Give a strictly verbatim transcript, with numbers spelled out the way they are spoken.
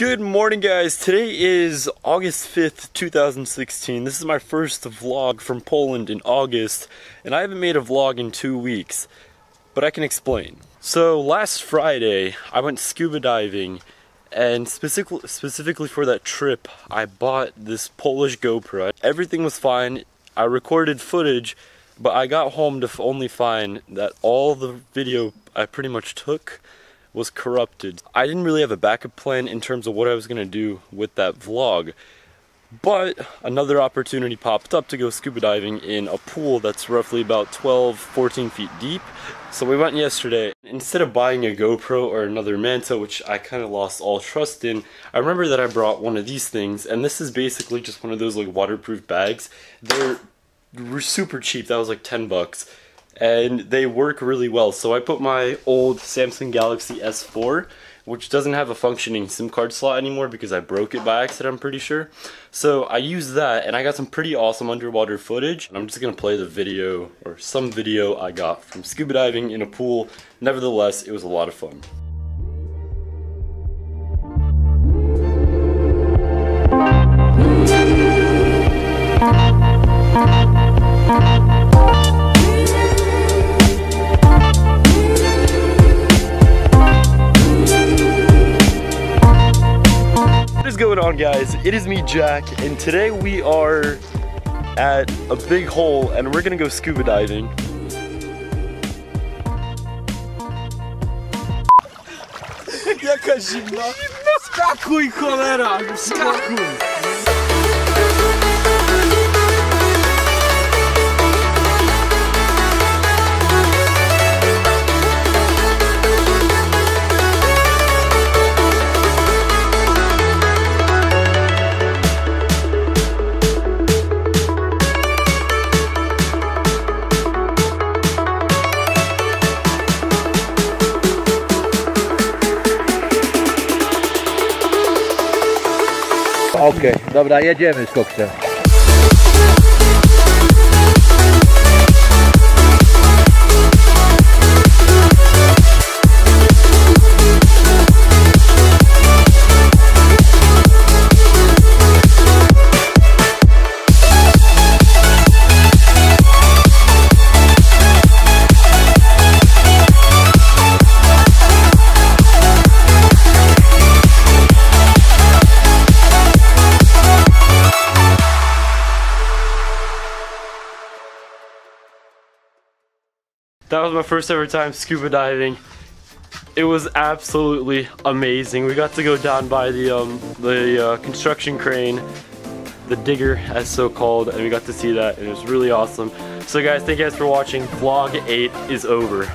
Good morning, guys. Today is August fifth, two thousand sixteen. This is my first vlog from Poland in August, and I haven't made a vlog in two weeks, but I can explain. So last Friday, I went scuba diving, and specific specifically for that trip, I bought this Polish GoPro. Everything was fine. I recorded footage, but I got home to only find that all the video I pretty much took was corrupted. I didn't really have a backup plan in terms of what I was gonna do with that vlog, but another opportunity popped up to go scuba diving in a pool that's roughly about twelve, fourteen feet deep. So we went yesterday. Instead of buying a GoPro or another Manta, which I kind of lost all trust in, I remember that I brought one of these things, and this is basically just one of those like waterproof bags. They're super cheap. That was like ten bucks. And they work really well. So I put my old Samsung Galaxy S four, which doesn't have a functioning SIM card slot anymore because I broke it by accident, I'm pretty sure. So I used that, and I got some pretty awesome underwater footage. And I'm just gonna play the video, or some video I got from scuba diving in a pool. Nevertheless, it was a lot of fun. Guys, it is me, Jack, and today we are at a big hole and we're gonna go scuba diving. Jaka zimna! Skakuj, cholera! Skakuj! Okej, okay, dobra, jedziemy z koksem. That was my first ever time scuba diving. It was absolutely amazing. We got to go down by the um, the uh, construction crane, the digger as so called, and we got to see that, and it was really awesome. So guys, thank you guys for watching. Vlog eight is over.